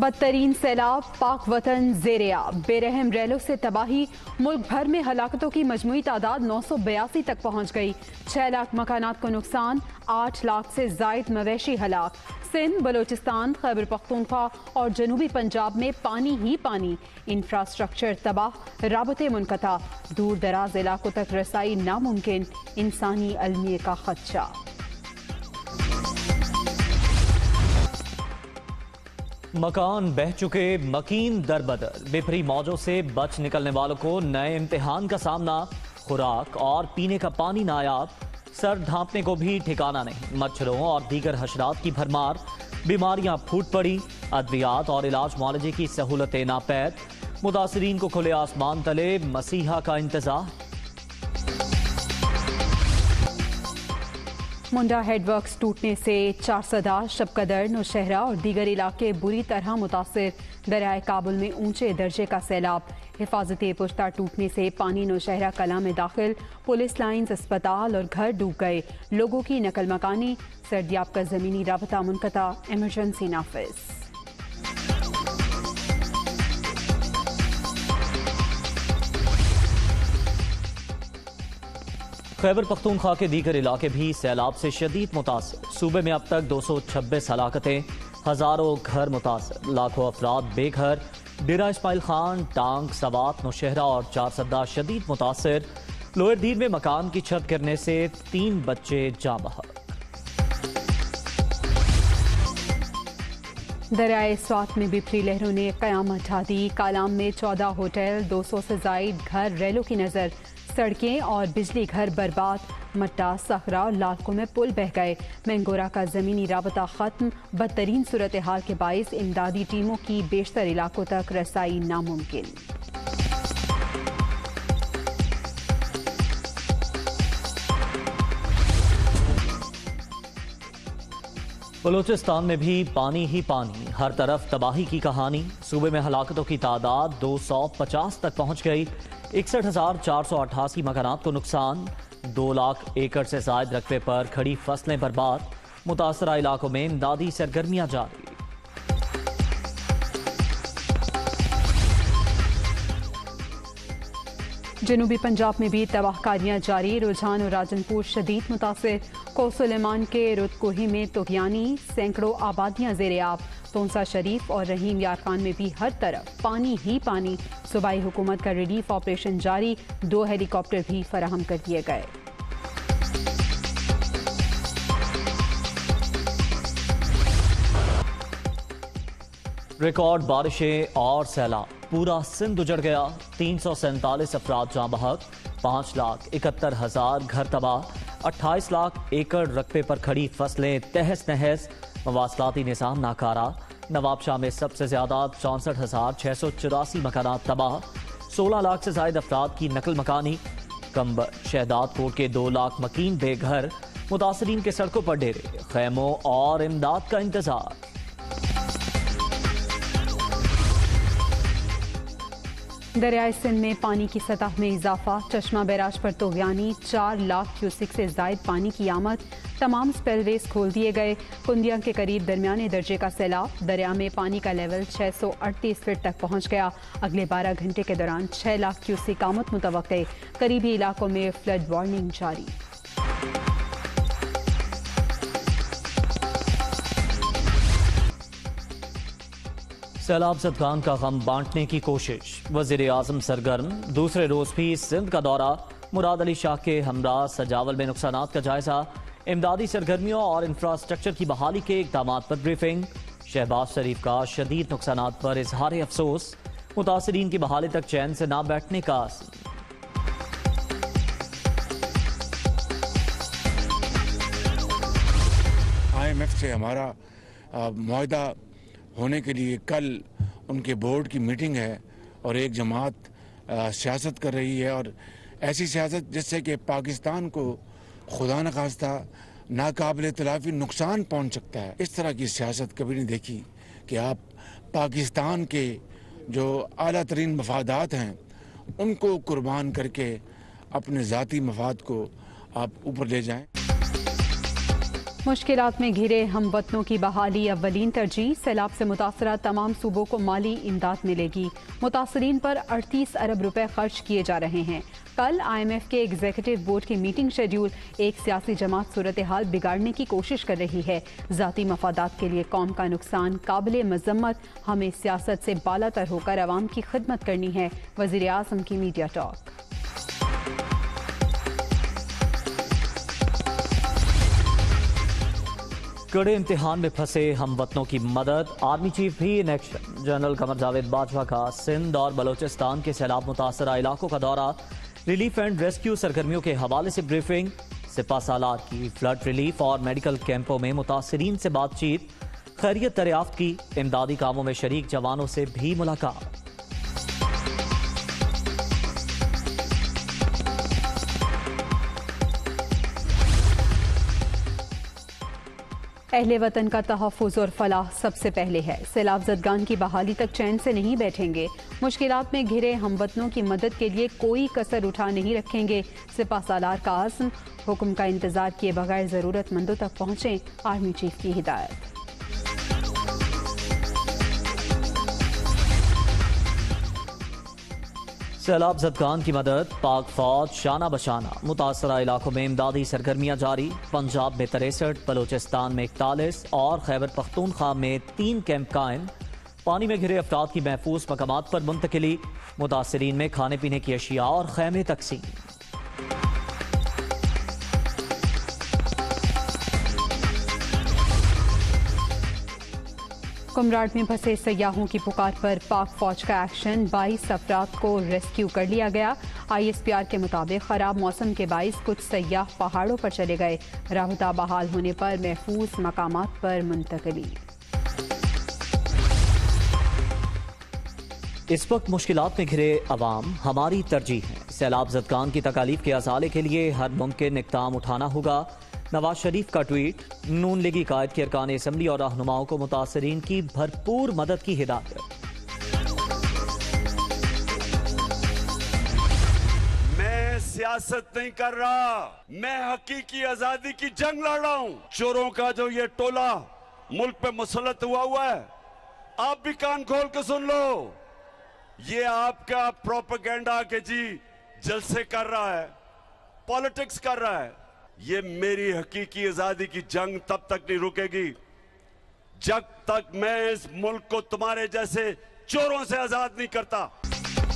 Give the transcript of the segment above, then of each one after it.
बदतरीन सैलाब पाक वतन ज़ेर-ए-आब, बेरहम रेलों से तबाही, मुल्क भर में हलाकतों की मजमूई तादाद 982 तक पहुँच गई। 6 लाख मकानात को नुकसान, 8 लाख से जायद मवेशी हलाक। सिंध, बलोचिस्तान, खैबर पख्तूनख्वा और जनूबी पंजाब में पानी ही पानी, इंफ्रास्ट्रक्चर तबाह, राबते मुनक़ता, दूर दराज इलाकों तक रसाई नामुमकिन, इंसानी अलमिये का खदशा। मकान बह चुके, मकीन दरबदर, बिफरी मौजों से बच निकलने वालों को नए इम्तिहान का सामना, खुराक और पीने का पानी नायाब, सर ढांपने को भी ठिकाना नहीं, मच्छरों और दीगर हशरात की भरमार, बीमारियां फूट पड़ी, अद्वियात और इलाज मुआलजे की सहूलतें नापैद, मुतासरीन को खुले आसमान तले मसीहा का इंतजार। मुंडा हेडवर्क्स टूटने से 410, शबकदर, नौशहरा और दीगर इलाके बुरी तरह मुतासर। दरियाए काबुल में ऊंचे दर्जे का सैलाब, हिफाजती पुश्ता टूटने से पानी नौशहरा कला में दाखिल, पुलिस लाइन्स, अस्पताल और घर डूब गए, लोगों की नकल मकानी, सर्दियाब का ज़मीनी राबता मुनक़ता, एमरजेंसी नाफिज। खैबर पख्तूनख्वा के दीगर इलाके भी सैलाब से शदीद मुतासर, सूबे में अब तक 226 हलाकतें, हज़ारों घर मुतासर, लाखों अफराद बेघर, डेरा इस्माइल खान, टांग, सवात, नौशहरा और 410 शदीद मुतासर। लोअर दीर में मकान की छत गिरने से 3 बच्चे जाँ बहक। दरियाए स्वात में बिफरी लहरों ने क़यामत ढा दी, कालाम में 14 होटल, 200 से जायद घर रेलों की नज़र, सड़कें और बिजली घर बर्बाद, मट्टा, सखरा और लालकों में पुल बह गए, मैंगोरा का ज़मीनी राबता ख़त्म, बदतरीन सूरत हाल के बायस इमदादी टीमों की बेशतर इलाकों तक रसाई नामुमकिन। बलोचिस्तान में भी पानी ही पानी, हर तरफ तबाही की कहानी, सूबे में हलाकतों की तादाद 250 तक पहुँच गई, 61,488 मकानात को नुकसान, 2 लाख एकड़ से ज़ायद रकबे पर खड़ी फसलें बर्बाद, मुतासरा इलाकों में इमदादी सरगर्मियां जारी। जनूबी पंजाब में भी तबाहकारियाँ जारी, रुझान और राजनपुर शदीद मुतासर, कोसलेमान के रुदकोही में तुगयानी, सैकड़ों आबादियाँ ज़ेर-ए-आब, तोंसा शरीफ और रहीम यार खान में भी हर तरफ पानी ही पानी, सूबाई हुकूमत का रिलीफ ऑपरेशन जारी, 2 हेलीकॉप्टर भी फराहम कर दिए गए। रिकॉर्ड बारिशें और सैलाब, पूरा सिंध उजड़ गया, 347 अफराद जाँ बहक, 5,71,000 घर तबाह, 28 लाख एकड़ रकबे पर खड़ी फसलें तहस नहस, मवासलाती निज़ाम नाकारा, नवाबशाह में सबसे ज़्यादा 64,684 मकानात तबाह, 16 लाख से ज़ायद अफराद की नकल मकानी, कंबर, शहदाद कोट के 2 लाख मकीन बेघर, मुतासरीन के सड़कों पर डेरे, खैमों और इमदाद का इंतजार। दरियाए सिंध में पानी की सतह में इजाफा, चश्मा बैराज पर तोगयानी, 4 लाख क्यूसिक से ज़ायद पानी की आमद, तमाम स्पेलवेज खोल दिए गए, कुंदिया के करीब दरमियाने दर्जे का सैलाब, दरिया में पानी का लेवल 638 फीट तक पहुँच गया, अगले 12 घंटे के दौरान 6 लाख क्यूसिक आमद मुतवक्के, करीबी इलाकों में फ्लड वार्निंग जारी। सैलाब जदगान का गम बांटने की कोशिश, वजीर आजम सरगर्म, दूसरे रोज भी सिंध का दौरा, मुराद अली शाह के हमरा सजावल में नुकसानात का जायजा, इमदादी सरगर्मियों और इंफ्रास्ट्रक्चर की बहाली के इकदाम पर ब्रीफिंग, शहबाज शरीफ का शदीद नुकसानात पर इजहार अफसोस, मुतासरीन की बहाली तक चैन से ना बैठने का असर। IMF से हमारा मुआहदा होने के लिए कल उनके बोर्ड की मीटिंग है और एक जमात सियासत कर रही है, और ऐसी सियासत जिससे कि पाकिस्तान को खुदा न खास्ता नाकाबिल तलाफी नुकसान पहुंच सकता है। इस तरह की सियासत कभी नहीं देखी कि आप पाकिस्तान के जो आला तरीन मफादात हैं उनको कुर्बान करके अपने ज़ाती मफाद को आप ऊपर ले जाएं। मुश्किलात में घिरे हम वतनों की बहाली अव्वलीन तरजीह। सैलाब से मुतासरा तमाम सूबों को माली इमदाद मिलेगी। मुतासरीन पर 38 अरब रुपए खर्च किए जा रहे हैं। कल IMF के एग्जीक्यूटिव बोर्ड की मीटिंग शेड्यूल। एक सियासी जमात सूरत हाल बिगाड़ने की कोशिश कर रही है। ज़ाती मफादात के लिए कौम का नुकसान काबिल मजम्मत। हमें सियासत से बालातर होकर आवाम की खिदमत करनी है। वज़ीर आज़म की मीडिया टॉक। कड़े इम्तिहान में फंसे हम वतनों की मदद। आर्मी चीफ भी in action. General Qamar Javed Bajwa का सिंध और बलोचिस्तान के सैलाब मुतासरा इलाकों का दौरा। रिलीफ एंड रेस्क्यू सरगर्मियों के हवाले से ब्रीफिंग। सिपा सालार की फ्लड रिलीफ और मेडिकल कैंपों में मुतासरीन से बातचीत। खैरियत दरियाफ्त की इमदादी कामों में शरीक जवानों से भी मुलाकात। अहले वतन का तहफ़्फ़ुज़ और फलाह सबसे पहले है। सैलाब ज़दगान की बहाली तक चैन से नहीं बैठेंगे। मुश्किलात में घिरे हमवतनों की मदद के लिए कोई कसर उठा नहीं रखेंगे। सिपा सालार का आज़म, हुक्म का इंतज़ार किए बगैर ज़रूरतमंदों तक पहुँचें, आर्मी चीफ की हिदायत। सैलाब ज़दगान की मदद, पाक फौज शाना बशाना। मुतासरा इलाकों में इमदादी सरगर्मियां जारी। पंजाब में 63, बलोचिस्तान में 41 और खैबर पख्तूनख्वा में 3 कैंप कायम। पानी में घिरे अफराद की महफूज मकामात पर मुंतकिली। मुतासरीन में खाने पीने की अशिया और खैमे तकसीम। कुमराट में फंसे सयाहों की पुकार पर पाक फौज का एक्शन। 22 अफराद को रेस्क्यू कर लिया गया। ISPR के मुताबिक खराब मौसम के बायस कुछ सयाह पहाड़ों पर चले गए। राबता बहाल होने पर महफूज मकामात पर मुंतकली। इस वक्त मुश्किलात में घिरे अवाम हमारी तरजीह है। सैलाब ज़दगान की तकालीफ के अजाले के लिए हर मुमकिन इक़दाम उठाना होगा। नवाज शरीफ का ट्वीट। नून लीगी कायद के अरकान असम्बली और रहनुमाओं को मुतासरीन की भरपूर मदद की हिदायत। मैं सियासत नहीं कर रहा, मैं हकीकी आजादी की जंग लड़ रहा हूँ। चोरों का जो ये टोला मुल्क पे मुसलत हुआ है, आप भी कान खोल के सुन लो। ये आपका प्रोपेगेंडा के जी जलसे कर रहा है, पॉलिटिक्स कर रहा है। ये मेरी हकीकी आजादी की जंग तब तक नहीं रुकेगी जब तक मैं इस मुल्क को तुम्हारे जैसे चोरों से आजाद नहीं करता।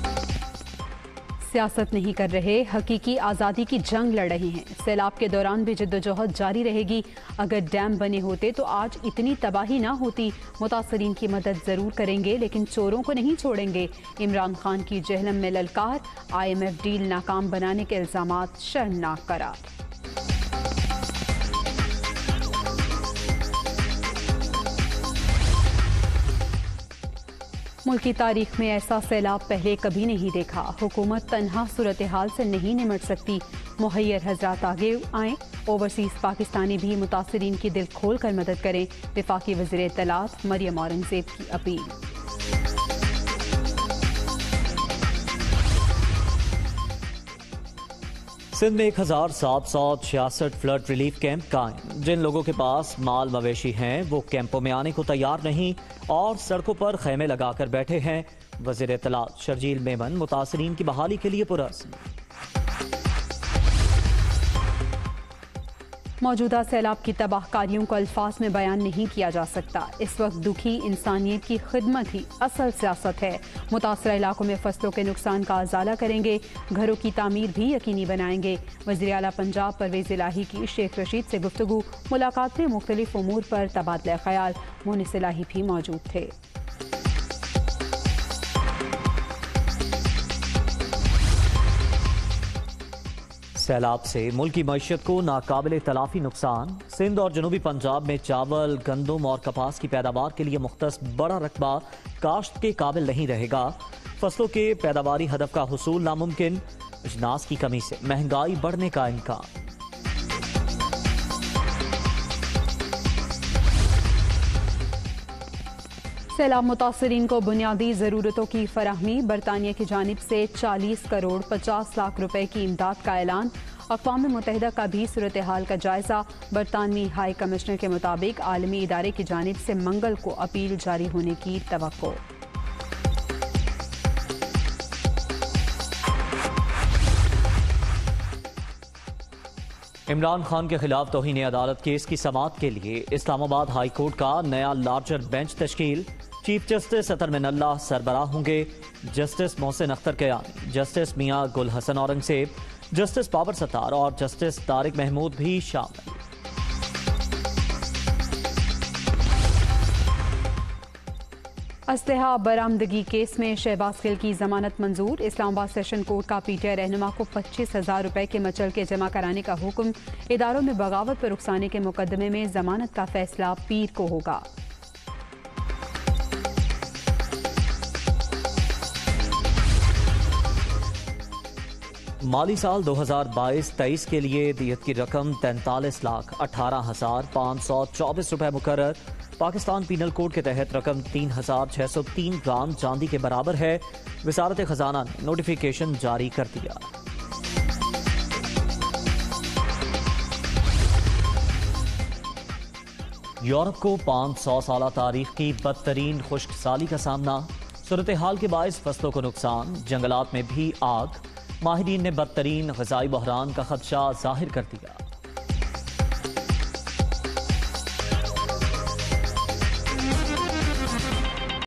सियासत नहीं कर रहे, हकीकी आजादी की जंग लड़ रहे हैं। सैलाब के दौरान भी जिद्दोजहद जारी रहेगी। अगर डैम बने होते तो आज इतनी तबाही ना होती। मुतासरीन की मदद जरूर करेंगे लेकिन चोरों को नहीं छोड़ेंगे। इमरान खान की जहलम में ललकार। IMF डील नाकाम बनाने के इल्जाम शर्मनाक करार। मुल्क की तारीख में ऐसा सैलाब पहले कभी नहीं देखा। हुकूमत तन्हा सूरत हाल से नहीं निमट सकती। मुहैयर हजरात आगे आएँ। ओवरसीज़ पाकिस्तानी भी मुतासरीन की दिल खोल कर मदद करें। वफाकी वज़ीर इत्तलाआत मरियम औरंगज़ेब की अपील। सिंध में 1766 फ्लड रिलीफ कैंप कायम। जिन लोगों के पास माल मवेशी हैं वो कैंपों में आने को तैयार नहीं और सड़कों पर खैमे लगाकर बैठे हैं। वज़ीर इत्तलाआत शर्जील मेमन मुतासरीन की बहाली के लिए पुरअज़्म। मौजूदा सैलाब की तबाहकारियों को अल्फाज में बयान नहीं किया जा सकता। इस वक्त दुखी इंसानियत की खिदमत ही असल सियासत है। मुतासरा इलाकों में फसलों के नुकसान का अजाला करेंगे। घरों की तामीर भी यकीनी बनाएंगे। वज़ीर आला पंजाब परवेज़ इलाही की शेख रशीद से गुफ्तगू। मुलाकात में मुख्तलिफ उमूर पर तबादला ख्याल। मुनिस इलाही भी मौजूद थे। सैलाब से मुल्क की मैशियत को नाकाबिल तलाफी नुकसान। सिंध और जनूबी पंजाब में चावल, गंदम और कपास की पैदावार के लिए मुख्तस बड़ा रकबा काश्त के काबिल नहीं रहेगा। फसलों के पैदावारी हदफ का हुसूल नामुमकिन। अजनास की कमी से महंगाई बढ़ने का इम्कान। सैलाब मुतासरीन को बुनियादी ज़रूरतों की फराहमी। बरतानिया की जानिब से 40 करोड़ 50 लाख रुपए की इमदाद का ऐलान। अक़वाम मुत्तहिदा का भी सूरत हाल का जायजा। बरतानवी हाई कमिश्नर के मुताबिक आलमी इदारे की जानिब से मंगल को अपील जारी होने की तवक्को। इमरान खान के खिलाफ तौहीन अदालत केस की समाअत के लिए इस्लामाबाद हाई कोर्ट का नया लार्जर बेंच तश्कील। चीफ जस्टिस अतरमिनल्ला सरबराह होंगे। Justice Mohsin Akhtar Kayani, justice Miangul Hassan Aurangzeb, justice Babar Sattar और जस्टिस तारिक महमूद भी शामिल। असलहा बरामदगी केस में शहबाज गिल की जमानत मंजूर। इस्लामाबाद सेशन कोर्ट का पीटीआई रहनुमा को 25,000 रुपये के मचल के जमा कराने का हुक्म। इदारों में बगावत पर उकसाने के मुकदमे में जमानत का फैसला पीर को होगा। माली साल 2022-23 के लिए दियत की रकम 43,18,524 रुपये मुकर्रर। पाकिस्तान पीनल कोड के तहत रकम 3,603 ग्राम चांदी के बराबर है। वज़ारत खजाना ने नोटिफिकेशन जारी कर दिया। यूरोप को 500 साल तारीख की बदतरीन खुश्क साली का सामना। सूरत हाल के बायस फसलों को नुकसान, जंगलात में भी आग। माहिरीन ने बदतरीन ग़िज़ाई बहरान का खदशा जाहिर कर दिया।